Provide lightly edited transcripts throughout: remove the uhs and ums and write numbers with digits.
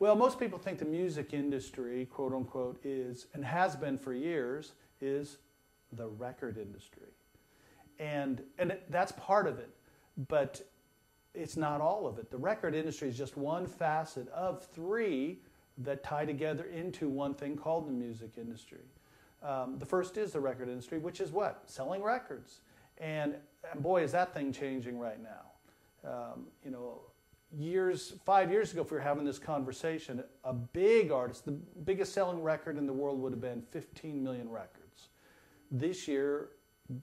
Well, most people think the music industry, quote unquote, is, and has been for years, is the record industry. And that's part of it, but it's not all of it. The record industry is just one facet of three that tie together into one thing called the music industry. The first is the record industry, which is what? Selling records. And boy, is that thing changing right now. You know, 5 years ago, if we were having this conversation, a big artist, the biggest selling record in the world would have been 15 million records. This year,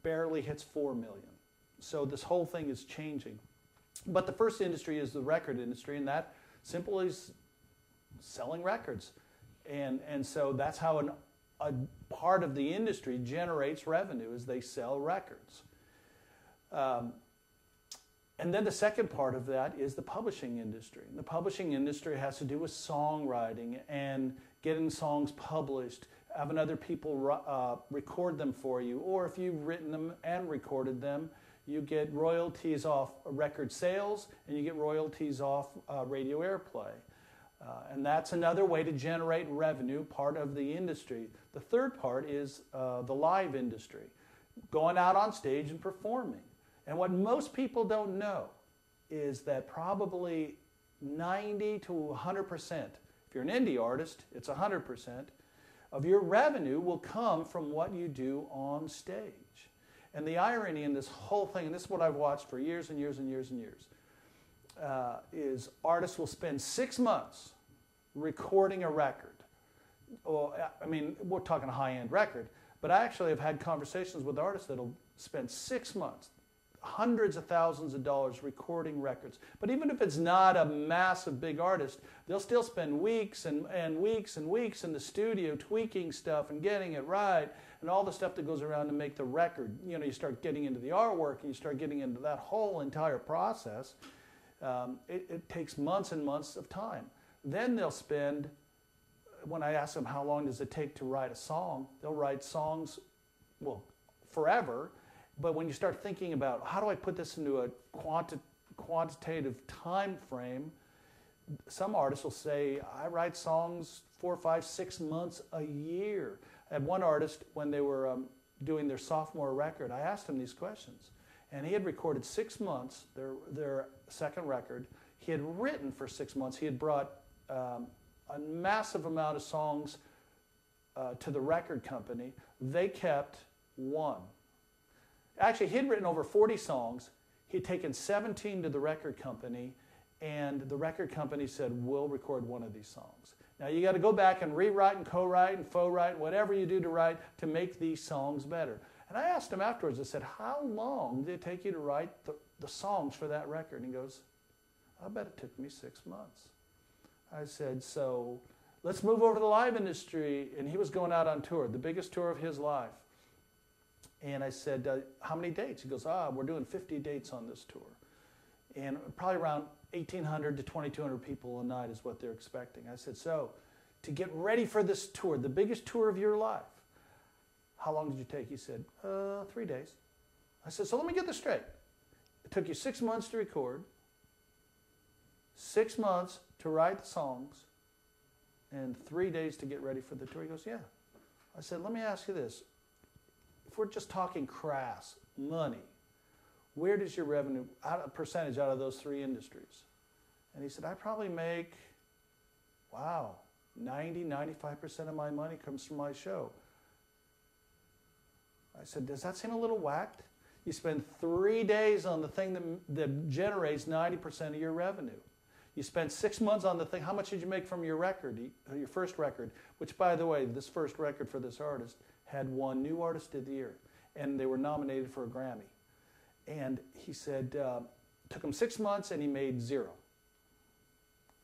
barely hits 4 million. So this whole thing is changing. But the first industry is the record industry, and that simply is selling records. And so that's how a part of the industry generates revenue, is they sell records. And then the second part of that is the publishing industry. And the publishing industry has to do with songwriting and getting songs published, having other people record them for you, or if you've written them and recorded them, you get royalties off record sales, and you get royalties off radio airplay. And that's another way to generate revenue, part of the industry. The third part is the live industry, going out on stage and performing. And what most people don't know is that probably 90 to 100%, if you're an indie artist, it's 100%, of your revenue will come from what you do on stage. And the irony in this whole thing, and this is what I've watched for years and years and years and years, is artists will spend 6 months recording a record. Well, I mean, we're talking a high-end record, but I actually have had conversations with artists that'll spend 6 months, hundreds of thousands of dollars recording records. But even if it's not a massive big artist, they'll still spend weeks and weeks and weeks in the studio tweaking stuff and getting it right and all the stuff that goes around to make the record. You know, you start getting into the artwork and you start getting into that whole entire process. It takes months and months of time. Then they'll spend, when I ask them how long does it take to write a song, they'll write songs, well, forever. But when you start thinking about how do I put this into a quantitative time frame, some artists will say, I write songs 4, 5, 6 months a year. I had one artist, when they were doing their sophomore record, I asked him these questions. And he had recorded 6 months, their second record. He had written for 6 months. He had brought a massive amount of songs to the record company. They kept one. Actually, he had written over 40 songs. He'd taken 17 to the record company, and the record company said, we'll record one of these songs. Now, you got to go back and rewrite and co-write and faux-write, whatever you do to write to make these songs better. And I asked him afterwards, I said, how long did it take you to write the songs for that record? And he goes, I bet it took me 6 months. I said, so let's move over to the live industry. And he was going out on tour, the biggest tour of his life. And I said, how many dates? He goes, we're doing 50 dates on this tour. And probably around 1,800 to 2,200 people a night is what they're expecting. I said, so to get ready for this tour, the biggest tour of your life, how long did you take? He said, 3 days. I said, so let me get this straight. It took you 6 months to record, 6 months to write the songs, and 3 days to get ready for the tour. He goes, yeah. I said, let me ask you this. If we're just talking crass money, where does your revenue, percentage out of those three industries? And he said, I probably make, 90, 95% of my money comes from my show. I said, does that seem a little whacked? You spend 3 days on the thing that generates 90% of your revenue. You spend 6 months on the thing. How much did you make from your record, your first record? Which, by the way, this first record for this artist had won New Artist of the Year, and they were nominated for a Grammy. And he said, took him 6 months, and he made zero.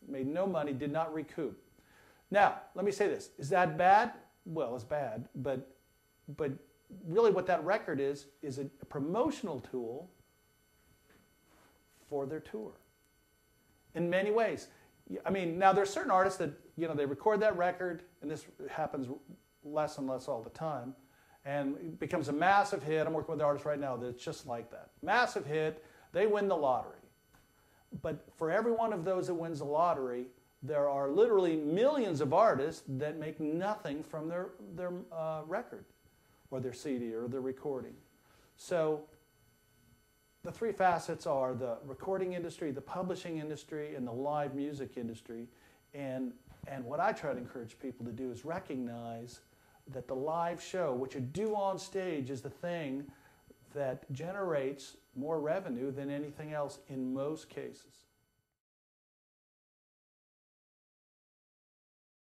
Made no money, did not recoup. Now, let me say this. Is that bad? Well, it's bad, but really what that record is a promotional tool for their tour in many ways. I mean, now there are certain artists that, you know, they record that record, and this happens less and less all the time, and it becomes a massive hit. I'm working with artists right now that's just like that. Massive hit, they win the lottery. But for every one of those that wins the lottery, There are literally millions of artists that make nothing from their record or their CD or their recording. So the three facets are the recording industry, the publishing industry, and the live music industry. And what I try to encourage people to do is recognize that the live show, what you do on stage, is the thing that generates more revenue than anything else in most cases.